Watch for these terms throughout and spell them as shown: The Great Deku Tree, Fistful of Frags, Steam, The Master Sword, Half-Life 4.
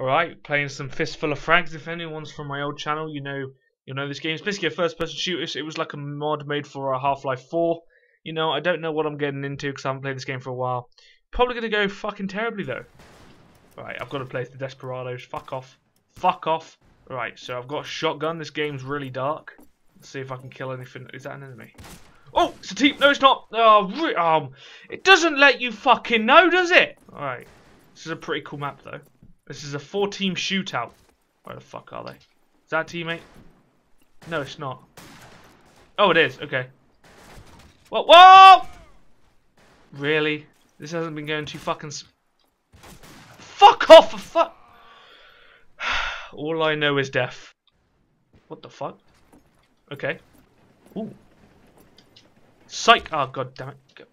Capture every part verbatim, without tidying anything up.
Alright, playing some Fistful of Frags. If anyone's from my old channel, you know you know this game. It's basically a first-person shooter. It was like a mod made for a Half-Life four. You know, I don't know what I'm getting into because I haven't played this game for a while. Probably going to go fucking terribly, though. Right, I've got to place the Desperados. Fuck off. Fuck off. Right, so I've got a shotgun. This game's really dark. Let's see if I can kill anything. Is that an enemy? Oh, it's a team. No, it's not. Oh, um, it doesn't let you fucking know, does it? Alright. This is a pretty cool map, though. This is a four-team shootout. Where the fuck are they? Is that a teammate? No, it's not. Oh, it is. Okay. Whoa! Whoa! Really? This hasn't been going too fucking... Sp fuck off! For fuck! All I know is death. What the fuck? Okay. Ooh. Psych! Oh, god damn it. Go.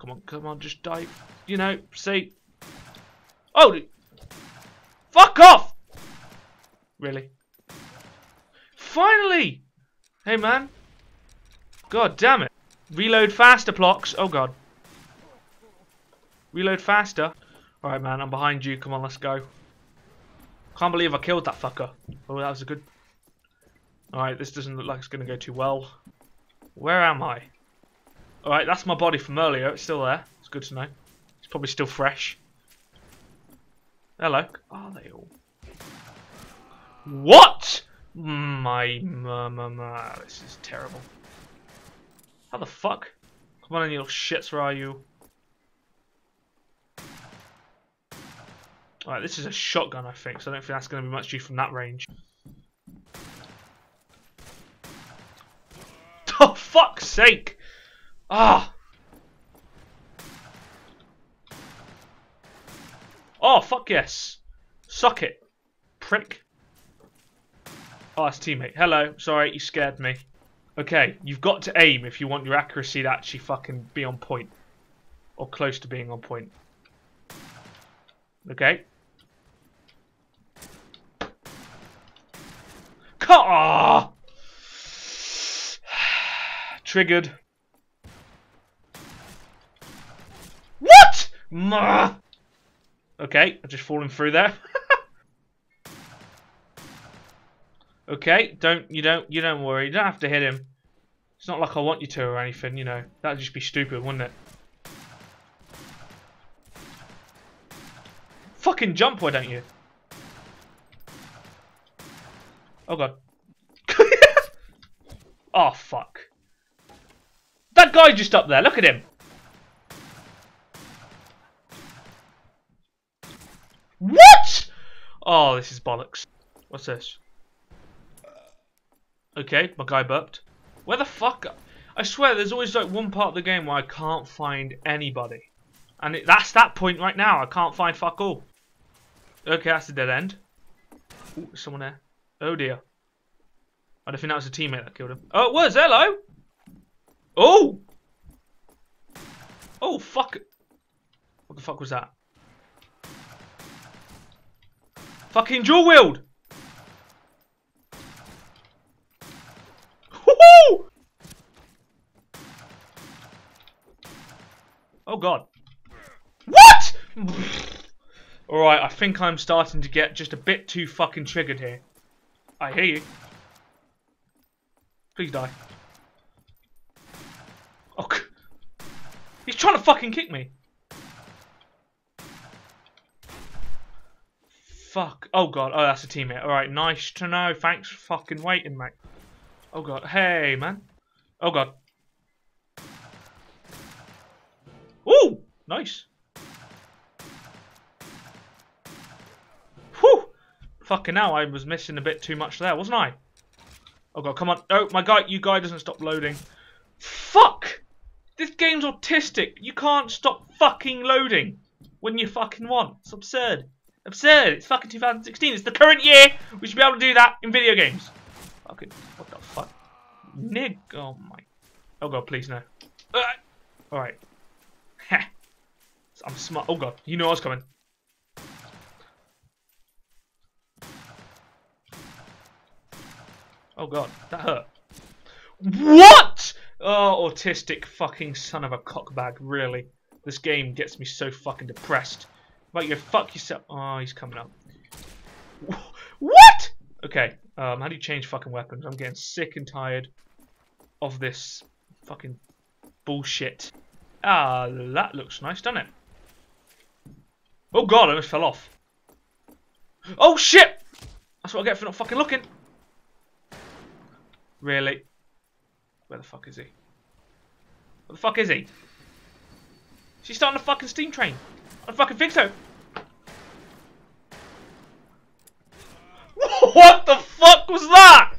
Come on, come on, just die. You know, say... Oh! Dude. Fuck off! Really? Finally! Hey, man. God damn it. Reload faster, Plox. Oh, god. Reload faster. Alright, man, I'm behind you. Come on, let's go. Can't believe I killed that fucker. Oh, that was a good... Alright, this doesn't look like it's going to go too well. Where am I? Alright, that's my body from earlier. It's still there. It's good to know. It's probably still fresh. Hello. Are they all... What?! My... my, my, my. This is terrible. How the fuck? Come on, you little shits, where are you? Alright, this is a shotgun, I think, so I don't think that's going to be much use from that range. Oh, fuck's sake! Ah! Oh, fuck yes! Suck it, prick. Oh, that's teammate. Hello. Sorry, you scared me. Okay, you've got to aim if you want your accuracy to actually fucking be on point. Or close to being on point. Okay. Caw! Triggered. What? Ma! Okay, I've just fallen through there. Okay, don't you don't you don't worry. You don't have to hit him. It's not like I want you to or anything, you know. That'd just be stupid, wouldn't it? Fucking jump, why don't you? Oh god. Oh fuck. That guy just up there. Look at him. What? Oh, this is bollocks. What's this? Okay, my guy burped. Where the fuck? I swear, there's always like one part of the game where I can't find anybody. And it, that's that point right now. I can't find fuck all. Okay, that's the dead end. Ooh, there's someone there. Oh dear. I don't think that was a teammate that killed him. Oh, it was. Hello. Oh. Oh, fuck. What the fuck was that? Fucking dual wield. Oh god. What?! Alright, I think I'm starting to get just a bit too fucking triggered here. I hear you. Please die. Oh, he's trying to fucking kick me. Fuck. Oh god. Oh, that's a teammate. Alright, nice to know. Thanks for fucking waiting, mate. Oh god. Hey, man. Oh god. Ooh, nice. Whew. Fucking hell, I was missing a bit too much there, wasn't I? Oh god, come on. Oh, my guy, you guy doesn't stop loading. Fuck! This game's autistic. You can't stop fucking loading when you fucking want. It's absurd. Absurd. It's fucking two thousand sixteen. It's the current year. We should be able to do that in video games. Fucking, what the fuck? Nig. Oh my. Oh god, please no. Uh, Alright. I'm smart. Oh god, you know I was coming. Oh god, that hurt. What? Oh, autistic fucking son of a cockbag, really. This game gets me so fucking depressed. Right, you go fuck yourself. Oh, he's coming up. What? Okay, um, how do you change fucking weapons? I'm getting sick and tired of this fucking bullshit. Ah, that looks nice, doesn't it? Oh god, I just fell off. Oh shit! That's what I get for not fucking looking. Really? Where the fuck is he? Where the fuck is he? She's starting a fucking steam train. I fucking think so. What the fuck was that?